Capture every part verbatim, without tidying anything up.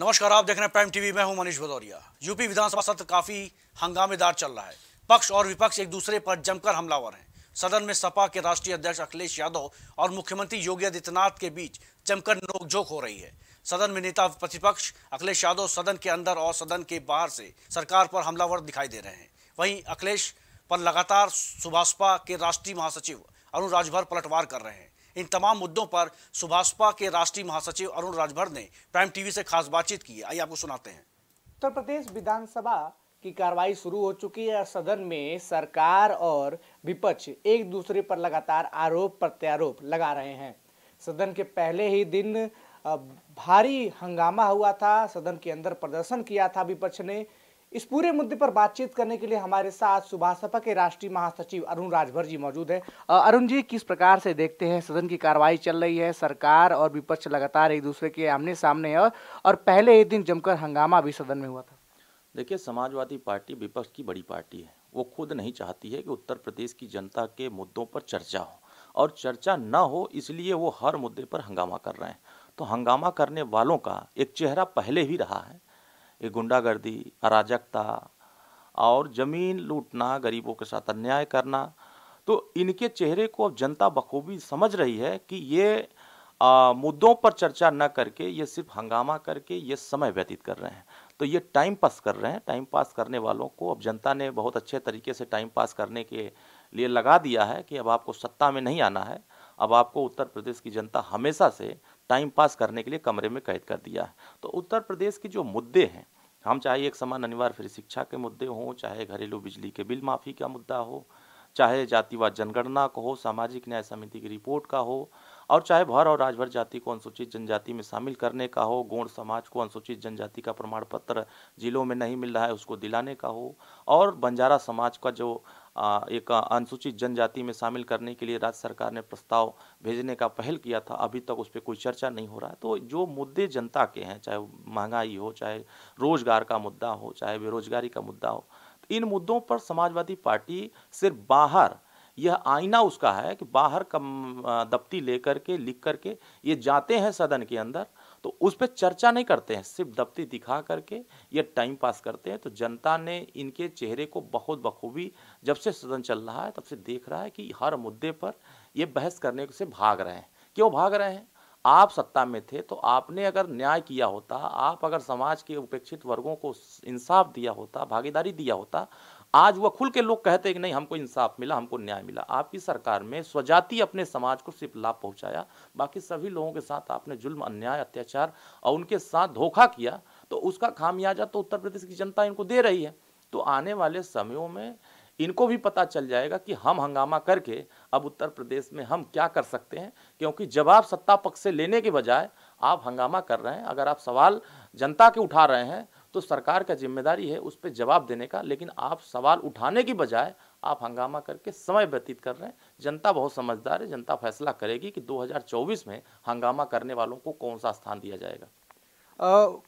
नमस्कार, आप देख रहे हैं प्राइम टीवी। मैं हूं मनीष भदौरिया। यूपी विधानसभा सत्र काफी हंगामेदार चल रहा है। पक्ष और विपक्ष एक दूसरे पर जमकर हमलावर हैं। सदन में सपा के राष्ट्रीय अध्यक्ष अखिलेश यादव और मुख्यमंत्री योगी आदित्यनाथ के बीच जमकर नोकझोंक हो रही है। सदन में नेता प्रतिपक्ष अखिलेश यादव सदन के अंदर और सदन के बाहर से सरकार पर हमलावर दिखाई दे रहे हैं। वहीं अखिलेश पर लगातार सुभाषपा के राष्ट्रीय महासचिव अरुण राजभर पलटवार कर रहे हैं। इन तमाम मुद्दों पर सुभाषपा के राष्ट्रीय महासचिव अरुण राजभर ने प्राइम टीवी से खास बातचीत की है। आइए आपको सुनाते हैं। उत्तर प्रदेश विधानसभा की कार्रवाई शुरू हो चुकी है। सदन में सरकार और विपक्ष एक दूसरे पर लगातार आरोप प्रत्यारोप लगा रहे हैं। सदन के पहले ही दिन भारी हंगामा हुआ था। सदन के अंदर प्रदर्शन किया था विपक्ष ने। इस पूरे मुद्दे पर बातचीत करने के लिए हमारे साथ सुभाषपा के राष्ट्रीय महासचिव अरुण राजभर जी मौजूद हैं। अरुण जी, किस प्रकार से देखते हैं सदन की कार्रवाई चल रही है? सरकार और विपक्ष लगातार एक दूसरे के आमने सामने है और पहले एक दिन जमकर हंगामा भी सदन में हुआ था। देखिए, समाजवादी पार्टी विपक्ष की बड़ी पार्टी है। वो खुद नहीं चाहती है कि उत्तर प्रदेश की जनता के मुद्दों पर चर्चा हो, और चर्चा न हो इसलिए वो हर मुद्दे पर हंगामा कर रहे हैं। तो हंगामा करने वालों का एक चेहरा पहले भी रहा है, ये गुंडागर्दी, अराजकता और ज़मीन लूटना, गरीबों के साथ अन्याय करना। तो इनके चेहरे को अब जनता बखूबी समझ रही है कि ये आ, मुद्दों पर चर्चा न करके ये सिर्फ हंगामा करके ये समय व्यतीत कर रहे हैं। तो ये टाइम पास कर रहे हैं। टाइम पास करने वालों को अब जनता ने बहुत अच्छे तरीके से टाइम पास करने के लिए लगा दिया है कि अब आपको सत्ता में नहीं आना है, अब आपको उत्तर प्रदेश की जनता हमेशा से टाइम पास करने के लिए कमरे में कैद कर दिया है। तो उत्तर प्रदेश के जो मुद्दे हैं, हम चाहे एक समान अनिवार्य फिर शिक्षा के मुद्दे हों, चाहे घरेलू बिजली के बिल माफ़ी का मुद्दा हो, चाहे जातिवाद जनगणना का हो, सामाजिक न्याय समिति की रिपोर्ट का हो, और चाहे भर और राजभर जाति को अनुसूचित जनजाति में शामिल करने का हो, गौड़ समाज को अनुसूचित जनजाति का प्रमाण पत्र जिलों में नहीं मिल रहा है उसको दिलाने का हो, और बंजारा समाज का जो एक अनुसूचित जनजाति में शामिल करने के लिए राज्य सरकार ने प्रस्ताव भेजने का पहल किया था, अभी तक उस पर कोई चर्चा नहीं हो रहा है। तो जो मुद्दे जनता के हैं, चाहे महंगाई हो, चाहे रोजगार का मुद्दा हो, चाहे बेरोजगारी का मुद्दा हो, इन मुद्दों पर समाजवादी पार्टी सिर्फ बाहर, यह आईना उसका है कि बाहर कम दफ्ती लेकर के लिख करके ये जाते हैं सदन के अंदर, तो उस पर चर्चा नहीं करते हैं, सिर्फ दफ्ती दिखा करके ये टाइम पास करते हैं। तो जनता ने इनके चेहरे को बहुत बखूबी जब से सदन चल रहा है तब से देख रहा है कि हर मुद्दे पर ये बहस करने से भाग रहे हैं। क्यों भाग रहे हैं? आप सत्ता में थे तो आपने अगर न्याय किया होता, आप अगर समाज के उपेक्षित वर्गों को इंसाफ दिया होता, भागीदारी दिया होता, आज वह खुल के लोग कहते हैं कि नहीं, हमको इंसाफ मिला, हमको न्याय मिला। आपकी सरकार में स्वजाति अपने समाज को सिर्फ लाभ पहुंचाया, बाकी सभी लोगों के साथ आपने जुल्म, अन्याय, अत्याचार और उनके साथ धोखा किया। तो उसका खामियाजा तो उत्तर प्रदेश की जनता इनको दे रही है। तो आने वाले समयों में इनको भी पता चल जाएगा कि हम हंगामा करके अब उत्तर प्रदेश में हम क्या कर सकते हैं, क्योंकि जब आप सत्ता पक्ष से लेने के बजाय आप हंगामा कर रहे हैं, अगर आप सवाल जनता के उठा रहे हैं तो सरकार का जिम्मेदारी है उस पर जवाब देने का, लेकिन आप सवाल उठाने की बजाय आप हंगामा करके समय व्यतीत कर रहे हैं। जनता बहुत समझदार है, जनता फैसला करेगी कि दो हज़ार चौबीस में हंगामा करने वालों को कौन सा स्थान दिया जाएगा। uh...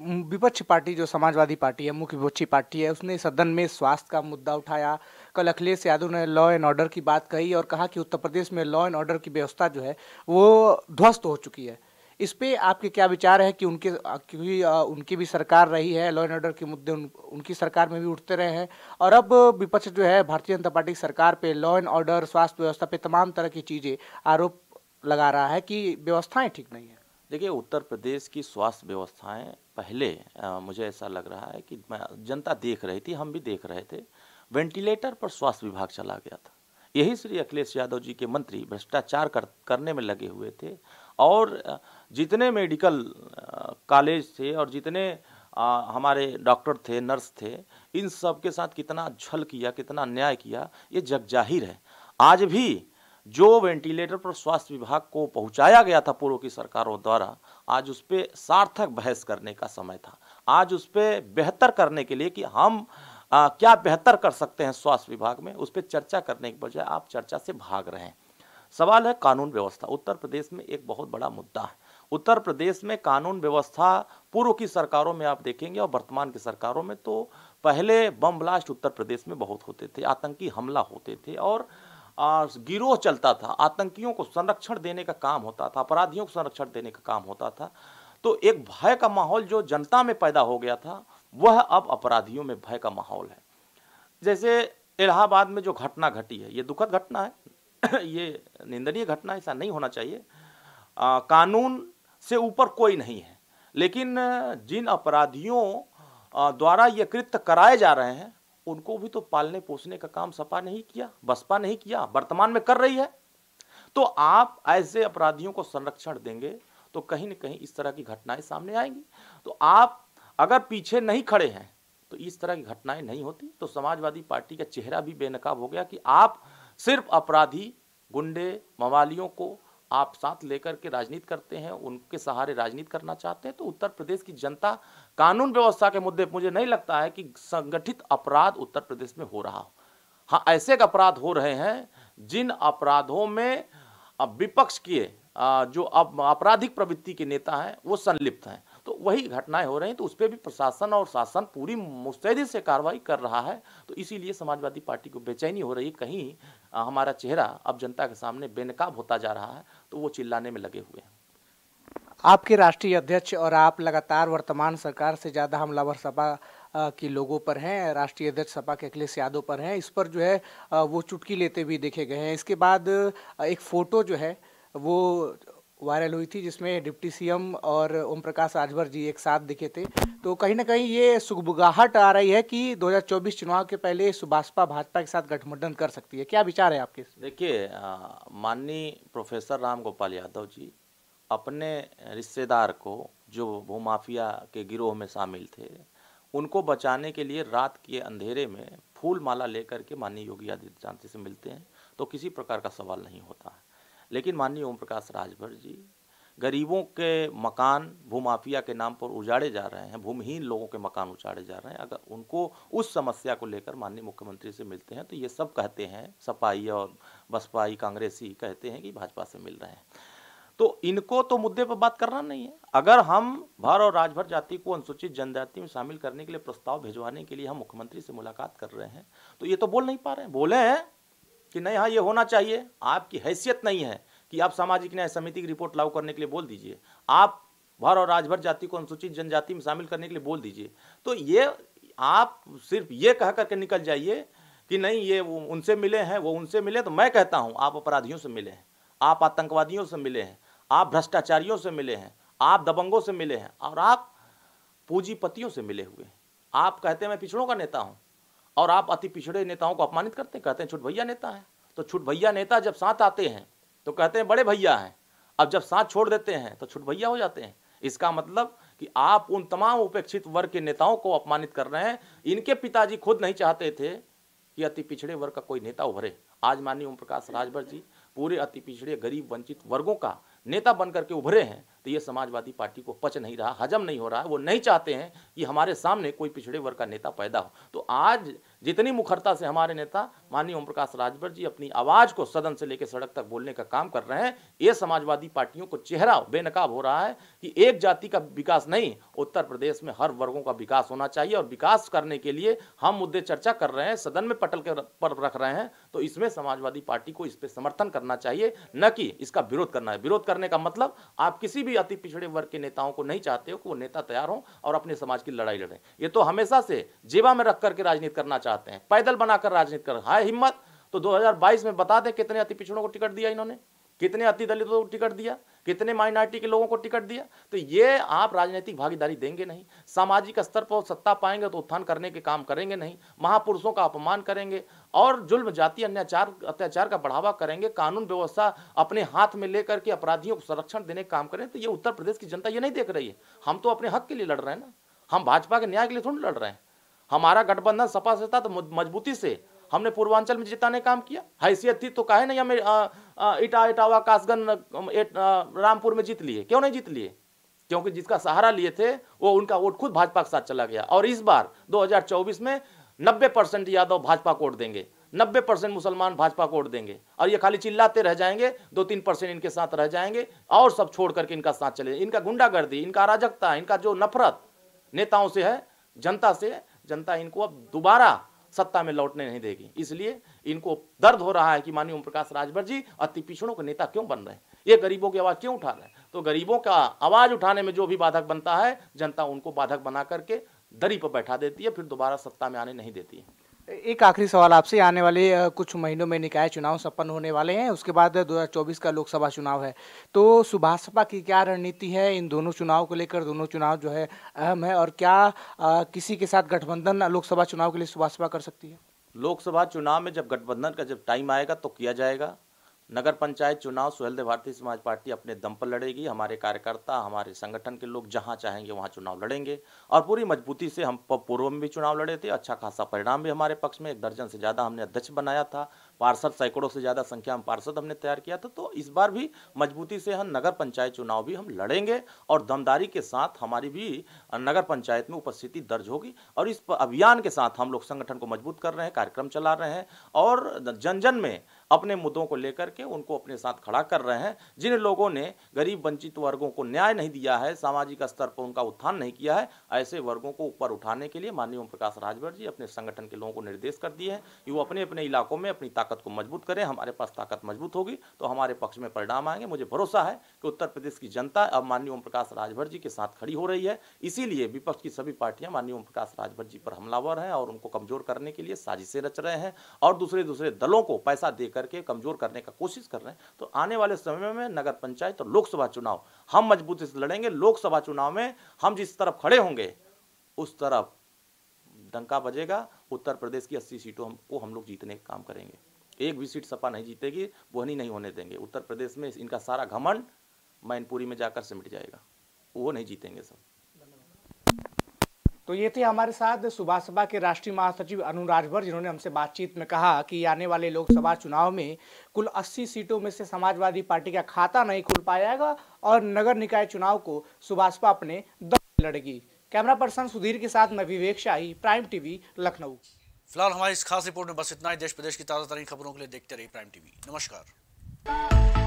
विपक्षी पार्टी जो समाजवादी पार्टी है, मुख्य विपक्षी पार्टी है, उसने सदन में स्वास्थ्य का मुद्दा उठाया। कल अखिलेश यादव ने लॉ एंड ऑर्डर की बात कही और कहा कि उत्तर प्रदेश में लॉ एंड ऑर्डर की व्यवस्था जो है वो ध्वस्त हो चुकी है। इस पे आपके क्या विचार है कि उनके, क्योंकि उनकी भी सरकार रही है, लॉ एंड ऑर्डर के मुद्दे उन, उनकी सरकार में भी उठते रहे हैं, और अब विपक्ष जो है भारतीय जनता पार्टी की सरकार पे लॉ एंड ऑर्डर, स्वास्थ्य व्यवस्था पे तमाम तरह की चीज़ें आरोप लगा रहा है कि व्यवस्थाएँ ठीक नहीं है। देखिए, उत्तर प्रदेश की स्वास्थ्य व्यवस्थाएं पहले आ, मुझे ऐसा लग रहा है कि मैं, जनता देख रही थी, हम भी देख रहे थे, वेंटिलेटर पर स्वास्थ्य विभाग चला गया था। यही श्री अखिलेश यादव जी के मंत्री भ्रष्टाचार कर, करने में लगे हुए थे, और जितने मेडिकल आ, कॉलेज थे और जितने आ, हमारे डॉक्टर थे, नर्स थे, इन सब के साथ कितना छल किया, कितना अन्याय किया, ये जगजाहिर है। आज भी जो वेंटिलेटर पर स्वास्थ्य विभाग को पहुंचाया गया था पूर्व की सरकारों द्वारा, आज उस पर सार्थक बहस करने का समय था। आज उस पर बेहतर करने के लिए कि हम आ, क्या बेहतर कर सकते हैं स्वास्थ्य विभाग में, उस पर चर्चा करने के बजाय आप चर्चा से भाग रहे हैं। सवाल है कानून व्यवस्था। उत्तर प्रदेश में एक बहुत बड़ा मुद्दा है। उत्तर प्रदेश में कानून व्यवस्था पूर्व की सरकारों में आप देखेंगे और वर्तमान की सरकारों में, तो पहले बम ब्लास्ट उत्तर प्रदेश में बहुत होते थे, आतंकी हमला होते थे, और गिरोह चलता था, आतंकियों को संरक्षण देने का काम होता था, अपराधियों को संरक्षण देने का काम होता था। तो एक भय का माहौल जो जनता में पैदा हो गया था वह अब अपराधियों में भय का माहौल है। जैसे इलाहाबाद में जो घटना घटी है, ये दुखद घटना है, ये निंदनीय घटना, ऐसा नहीं होना चाहिए, आ, कानून से ऊपर कोई नहीं है, लेकिन जिन अपराधियों द्वारा ये कृत्य कराए जा रहे हैं उनको भी तो पालने पोसने का काम सपा नहीं किया, बसपा नहीं किया, वर्तमान में कर रही है। तो आप ऐसे अपराधियों को संरक्षण देंगे तो कहीं ना कहीं इस तरह की घटनाएं सामने आएंगी। तो आप अगर पीछे नहीं खड़े हैं तो इस तरह की घटनाएं नहीं होती। तो समाजवादी पार्टी का चेहरा भी बेनकाब हो गया कि आप सिर्फ अपराधी गुंडे मवालियों को आप साथ लेकर के राजनीति करते हैं, उनके सहारे राजनीति करना चाहते हैं। तो उत्तर प्रदेश की जनता कानून व्यवस्था के मुद्दे पर मुझे नहीं लगता है कि संगठित अपराध उत्तर प्रदेश में हो रहा हो। हाँ, ऐसे अपराध हो रहे हैं जिन अपराधों में विपक्ष के जो अब आपराधिक प्रवृत्ति के नेता हैं वो संलिप्त हैं, तो वही घटनाएं हो रही हैं। तो उस पर भी प्रशासन और शासन पूरी मुस्तैदी से कार्रवाई कर रहा है। तो इसीलिए समाजवादी पार्टी को बेचैनी हो रही है, कहीं हमारा चेहरा अब जनता के सामने बेनकाब होता जा रहा है, तो वो चिल्लाने में लगे हुए हैं। आपके राष्ट्रीय अध्यक्ष और आप लगातार वर्तमान सरकार से ज़्यादा हमलावर सपा के लोगों पर हैं, राष्ट्रीय अध्यक्ष सपा के अखिलेश यादव पर हैं, इस पर जो है वो चुटकी लेते हुए देखे गए हैं। इसके बाद एक फ़ोटो जो है वो वायरल हुई थी जिसमें डिप्टी सीएम और ओम प्रकाश राजभर जी एक साथ दिखे थे, तो कहीं ना कहीं ये सुगबुगाहट आ रही है कि दो हज़ार चौबीस चुनाव के पहले सुभाषपा भाजपा के साथ गठबंधन कर सकती है। क्या विचार है आपके? देखिए, माननीय प्रोफेसर राम गोपाल यादव जी अपने रिश्तेदार को जो भूमाफिया के गिरोह में शामिल थे उनको बचाने के लिए रात के अंधेरे में फूल माला लेकर के माननीय योगी आदित्यनाथ जी से मिलते हैं, तो किसी प्रकार का सवाल नहीं होता है। लेकिन माननीय ओम प्रकाश राजभर जी गरीबों के मकान भूमाफिया के नाम पर उजाड़े जा रहे हैं, भूमिहीन लोगों के मकान उजाड़े जा रहे हैं, अगर उनको उस समस्या को लेकर माननीय मुख्यमंत्री से मिलते हैं तो ये सब कहते हैं, सपाई और बसपाई कांग्रेसी कहते हैं कि भाजपा से मिल रहे हैं। तो इनको तो मुद्दे पर बात करना नहीं है। अगर हम भर और राजभर जाति को अनुसूचित जनजाति में शामिल करने के लिए प्रस्ताव भिजवाने के लिए हम मुख्यमंत्री से मुलाकात कर रहे हैं तो ये तो बोल नहीं पा रहे हैं। बोले हैं कि नहीं, हाँ ये होना चाहिए, आपकी हैसियत नहीं है कि आप सामाजिक न्याय समिति की रिपोर्ट लागू करने के लिए बोल दीजिए, आप भर और राजभर जाति को अनुसूचित जनजाति में शामिल करने के लिए बोल दीजिए। तो ये आप सिर्फ ये कह करके निकल जाइए कि नहीं ये उनसे मिले हैं वो उनसे मिले, तो मैं कहता हूँ आप अपराधियों से मिले हैं, आप आतंकवादियों से मिले हैं, आप भ्रष्टाचारियों से मिले हैं, आप दबंगों से मिले हैं और आप पूंजीपतियों से मिले हुए हैं। आप कहते हैं मैं पिछड़ों का नेता हूँ और आप अति पिछड़े नेताओं को अपमानित करते हैं, कहते हैं छुट भैया नेता है। तो छुट भैया नेता जब साथ आते हैं तो कहते हैं बड़े भैया हैं, अब जब साथ छोड़ देते हैं तो छुट भैया हो जाते हैं। इसका मतलब कि आप उन तमाम उपेक्षित वर्ग के नेताओं को अपमानित कर रहे हैं। इनके पिताजी खुद नहीं चाहते थे कि अति पिछड़े वर्ग का कोई नेता उभरे, आज माननीय ओम प्रकाश राजभर जी पूरे अति पिछड़े गरीब वंचित वर्गों का नेता बनकर के उभरे हैं। तो ये समाजवादी पार्टी को पच नहीं रहा, हजम नहीं हो रहा है, वो नहीं चाहते हैं कि हमारे सामने कोई पिछड़े वर्ग का नेता पैदा हो। तो आज जितनी मुखरता से हमारे नेता माननीय ओम प्रकाश राजभर जी अपनी आवाज़ को सदन से लेकर सड़क तक बोलने का काम कर रहे हैं, ये समाजवादी पार्टियों को चेहरा बेनकाब हो रहा है कि एक जाति का विकास नहीं, उत्तर प्रदेश में हर वर्गों का विकास होना चाहिए और विकास करने के लिए हम मुद्दे चर्चा कर रहे हैं, सदन में पटल के पर रख रहे हैं। तो इसमें समाजवादी पार्टी को इस पर समर्थन करना चाहिए, न कि इसका विरोध करना है। विरोध करने का मतलब आप किसी भी अति पिछड़े वर्ग के नेताओं को नहीं चाहते हो कि वो नेता तैयार हों और अपने समाज की लड़ाई लड़ें। ये तो हमेशा से जेबा में रख करके राजनीति करना चाहते हैं, पैदल बनाकर राजनीति कर। हाय हिम्मत, तो दो हज़ार बाईस में बता दें कितने अति पिछड़ों को टिकट दिया इन्होंने, कितने अति दलितों को टिकट दिया, कितने माइनॉरिटी के लोगों को टिकट दिया। तो ये आप राजनीतिक भागीदारी देंगे नहीं, सामाजिक स्तर पर सत्ता पाएंगे तो उत्थान करने के काम करेंगे नहीं, महापुरुषों का अपमान करेंगे और जुल्म जाति अन्याचार अत्याचार का बढ़ावा करेंगे, कानून व्यवस्था अपने हाथ में लेकर के अपराधियों को संरक्षण देने का काम करें। तो ये उत्तर प्रदेश की जनता ये नहीं देख रही है। हम तो अपने हक के लिए लड़ रहे हैं ना, हम भाजपा के न्याय के लिए थोड़ी लड़ रहे हैं। हमारा गठबंधन सपा से था तो मजबूती से हमने पूर्वांचल में जिताने काम किया, हैसियत थी तो काहे नहीं हमें इटा इटावा कासगंज रामपुर में जीत लिए, क्यों नहीं जीत लिए? क्योंकि जिसका सहारा लिए थे वो उनका वोट खुद भाजपा के साथ चला गया। और इस बार दो हज़ार चौबीस में नब्बे परसेंट यादव भाजपा को वोट देंगे, नब्बे परसेंट मुसलमान भाजपा को वोट देंगे और ये खाली चिल्लाते रह जाएंगे, दो तीन परसेंट इनके साथ रह जाएंगे और सब छोड़ करके इनका साथ चले। इनका गुंडागर्दी, इनका अराजकता, इनका जो नफरत नेताओं से है, जनता से, जनता इनको अब दोबारा सत्ता में लौटने नहीं देगी। इसलिए इनको दर्द हो रहा है कि माननीय ओम प्रकाश राजभर जी अति पिछड़ों के नेता क्यों बन रहे हैं, ये गरीबों की आवाज़ क्यों उठा रहे हैं। तो गरीबों का आवाज़ उठाने में जो भी बाधक बनता है जनता उनको बाधक बना करके दरी पर बैठा देती है, फिर दोबारा सत्ता में आने नहीं देती है। एक आखिरी सवाल आपसे, आने वाले कुछ महीनों में निकाय चुनाव संपन्न होने वाले हैं, उसके बाद दो हज़ार चौबीस का लोकसभा चुनाव है, तो सुभाषपा की क्या रणनीति है इन दोनों चुनाव को लेकर? दोनों चुनाव जो है अहम है, और क्या आ, किसी के साथ गठबंधन लोकसभा चुनाव के लिए सुभाषपा कर सकती है? लोकसभा चुनाव में जब गठबंधन का जब टाइम आएगा तो किया जाएगा। नगर पंचायत चुनाव सुहेलदेव भारतीय समाज पार्टी अपने दम पर लड़ेगी। हमारे कार्यकर्ता, हमारे संगठन के लोग जहां चाहेंगे वहां चुनाव लड़ेंगे और पूरी मजबूती से। हम पूर्व में भी चुनाव लड़े थे, अच्छा खासा परिणाम भी हमारे पक्ष में, एक दर्जन से ज़्यादा हमने अध्यक्ष बनाया था, पार्षद सैकड़ों से ज़्यादा संख्या में पार्षद हमने तैयार किया था। तो इस बार भी मजबूती से हम नगर पंचायत चुनाव भी हम लड़ेंगे और दमदारी के साथ हमारी भी नगर पंचायत में उपस्थिति दर्ज होगी। और इस अभियान के साथ हम लोग संगठन को मजबूत कर रहे हैं, कार्यक्रम चला रहे हैं और जन जन में अपने मुद्दों को लेकर के उनको अपने साथ खड़ा कर रहे हैं। जिन लोगों ने गरीब वंचित वर्गों को न्याय नहीं दिया है, सामाजिक स्तर पर उनका उत्थान नहीं किया है, ऐसे वर्गों को ऊपर उठाने के लिए माननीय ओम प्रकाश राजभर जी अपने संगठन के लोगों को निर्देश कर दिए हैं कि वो अपने अपने इलाकों में अपनी ताकत को मजबूत करें। हमारे पास ताकत मजबूत होगी तो हमारे पक्ष में परिणाम आएंगे। मुझे भरोसा है कि उत्तर प्रदेश की जनता अब माननीय ओम प्रकाश राजभर जी के साथ खड़ी हो रही है, इसीलिए विपक्ष की सभी पार्टियां माननीय ओम प्रकाश राजभर जी पर हमलावर हैं और उनको कमजोर करने के लिए साजिशें रच रहे हैं और दूसरे दूसरे दलों को पैसा देकर करके कमजोर करने का कोशिश कर रहे हैं। तो आने वाले समय में नगर पंचायत और लोकसभा चुनाव हम मजबूती से लड़ेंगे। लोकसभा चुनाव में हम जिस तरफ खड़े होंगे उस तरफ डंका बजेगा। उत्तर प्रदेश की अस्सी सीटों को हम लोग जीतने का काम करेंगे। एक भी सीट सपा नहीं जीतेगी, बोहनी नहीं होने देंगे। उत्तर प्रदेश में इनका सारा घमंड मैनपुरी में जाकर सिमट जाएगा, वो नहीं जीतेंगे सब। तो ये थे हमारे साथ सुभाषपा के राष्ट्रीय महासचिव अरुण राजभर, जिन्होंने हमसे बातचीत में कहा कि आने वाले लोकसभा चुनाव में कुल अस्सी सीटों में से समाजवादी पार्टी का खाता नहीं खुल पाएगा और नगर निकाय चुनाव को सुभाषपा अपने दम लड़ेगी। कैमरा पर्सन सुधीर के साथ मैं विवेक शाही, प्राइम टीवी, लखनऊ। फिलहाल हमारी इस खास रिपोर्ट में बस इतना ही। देश प्रदेश की ताज़ा तरीन खबरों के लिए देखते रहिए प्राइम टीवी। नमस्कार।